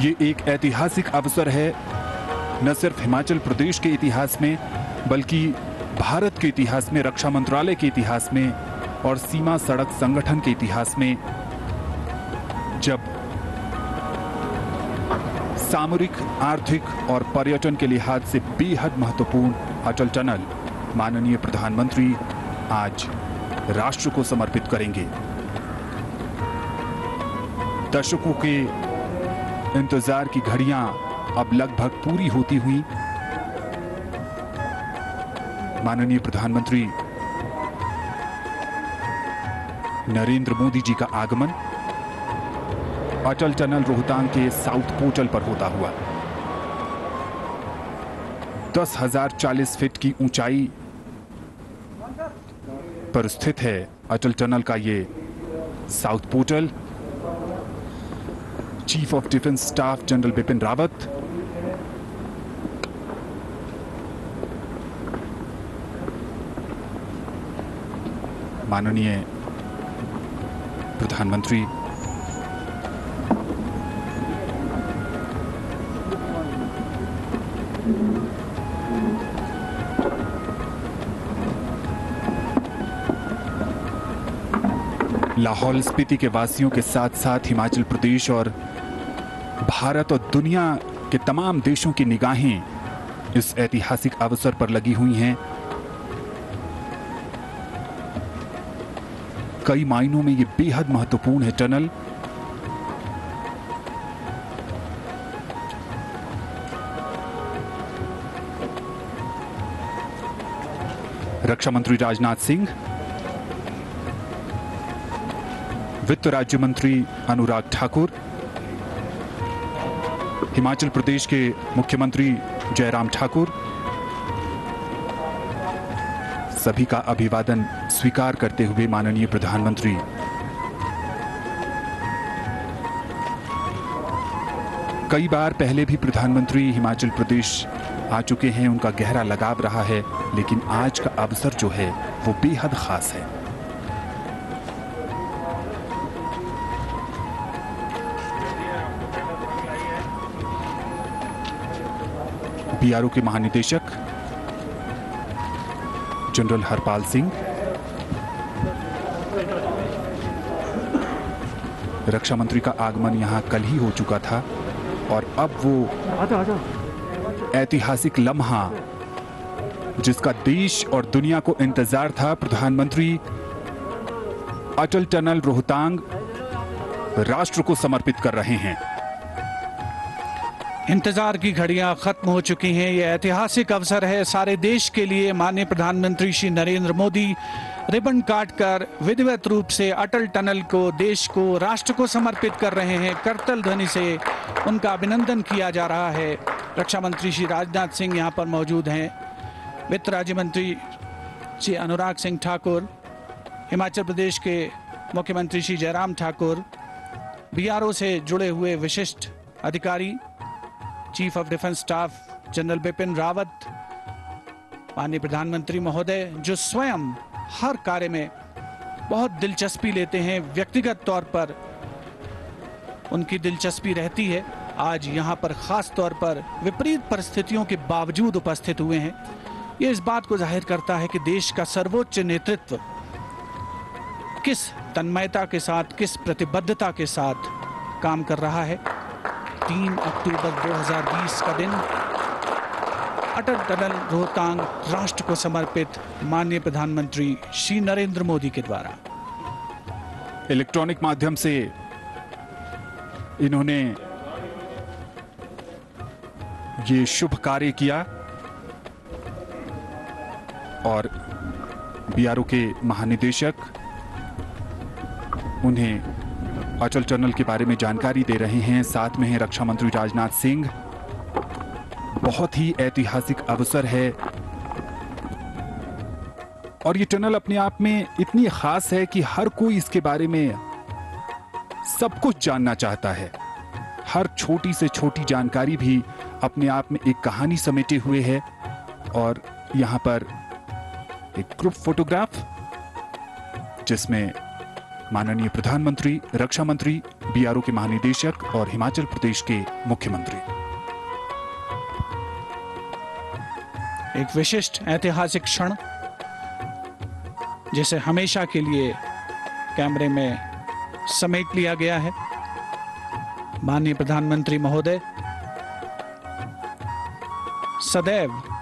ये एक ऐतिहासिक अवसर है, न सिर्फ हिमाचल प्रदेश के इतिहास में बल्कि भारत के इतिहास में, रक्षा मंत्रालय के इतिहास में और सीमा सड़क संगठन के इतिहास में, जब सामरिक, आर्थिक और पर्यटन के लिहाज से बेहद महत्वपूर्ण अटल टनल माननीय प्रधानमंत्री आज राष्ट्र को समर्पित करेंगे। दशकों के इंतजार की घड़ियां अब लगभग पूरी होती हुई माननीय प्रधानमंत्री नरेंद्र मोदी जी का आगमन अटल टनल रोहतांग के साउथ पोर्टल पर होता हुआ 10,040 फीट की ऊंचाई पर स्थित है अटल टनल का ये south portal. Chief of defence staff general Bipin Rawat, माननीय प्रधानमंत्री, लाहौल स्पीति के वासियों के साथ साथ हिमाचल प्रदेश और भारत और दुनिया के तमाम देशों की निगाहें इस ऐतिहासिक अवसर पर लगी हुई हैं। कई मायनों में ये बेहद महत्वपूर्ण है टनल। रक्षा मंत्री राजनाथ सिंह, वित्त राज्य मंत्री अनुराग ठाकुर, हिमाचल प्रदेश के मुख्यमंत्री जयराम ठाकुर सभी का अभिवादन स्वीकार करते हुए माननीय प्रधानमंत्री कई बार पहले भी प्रधानमंत्री हिमाचल प्रदेश आ चुके हैं, उनका गहरा लगाव रहा है, लेकिन आज का अवसर जो है वो बेहद खास है। बीआरओ के महानिदेशक जनरल हरपाल सिंह, रक्षा मंत्री का आगमन यहां कल ही हो चुका था और अब वो ऐतिहासिक लम्हा जिसका देश और दुनिया को इंतजार था, प्रधानमंत्री अटल टनल रोहतांग राष्ट्र को समर्पित कर रहे हैं। इंतजार की घड़ियां खत्म हो चुकी हैं। ये ऐतिहासिक अवसर है सारे देश के लिए। माननीय प्रधानमंत्री श्री नरेंद्र मोदी रिबन काटकर विधिवत रूप से अटल टनल को, देश को, राष्ट्र को समर्पित कर रहे हैं। करतल ध्वनि से उनका अभिनंदन किया जा रहा है। रक्षा मंत्री श्री राजनाथ सिंह यहाँ पर मौजूद हैं, वित्त राज्य मंत्री श्री अनुराग सिंह ठाकुर, हिमाचल प्रदेश के मुख्यमंत्री श्री जयराम ठाकुर, BRO से जुड़े हुए विशिष्ट अधिकारी, chief of defence staff general Bipin Rawat, माननीय प्रधानमंत्री महोदय जो स्वयं हर कार्य में बहुत दिलचस्पी लेते हैं, व्यक्तिगत तौर पर उनकी दिलचस्पी रहती है, आज यहाँ पर खास तौर पर विपरीत परिस्थितियों के बावजूद उपस्थित हुए हैं। ये इस बात को जाहिर करता है कि देश का सर्वोच्च नेतृत्व किस तन्मयता के साथ, किस प्रतिबद्धता के साथ काम कर रहा है। 3 अक्टूबर 2020 का दिन अटल टनल रोहतांग राष्ट्र को समर्पित माननीय प्रधानमंत्री श्री नरेंद्र मोदी के द्वारा। इलेक्ट्रॉनिक माध्यम से इन्होंने ये शुभ कार्य किया और BRO के महानिदेशक उन्हें अटल टनल के बारे में जानकारी दे रहे हैं। साथ में है रक्षा मंत्री राजनाथ सिंह। बहुत ही ऐतिहासिक अवसर है और ये टनल अपने आप में इतनी खास है कि हर कोई इसके बारे में सब कुछ जानना चाहता है। हर छोटी से छोटी जानकारी भी अपने आप में एक कहानी समेटे हुए है। और यहाँ पर एक ग्रुप फोटोग्राफ जिसमें माननीय प्रधानमंत्री, रक्षा मंत्री बीआरओ के महानिदेशक और हिमाचल प्रदेश के मुख्यमंत्री। एक विशिष्ट ऐतिहासिक क्षण जिसे हमेशा के लिए कैमरे में समेट लिया गया है। माननीय प्रधानमंत्री महोदय सदैव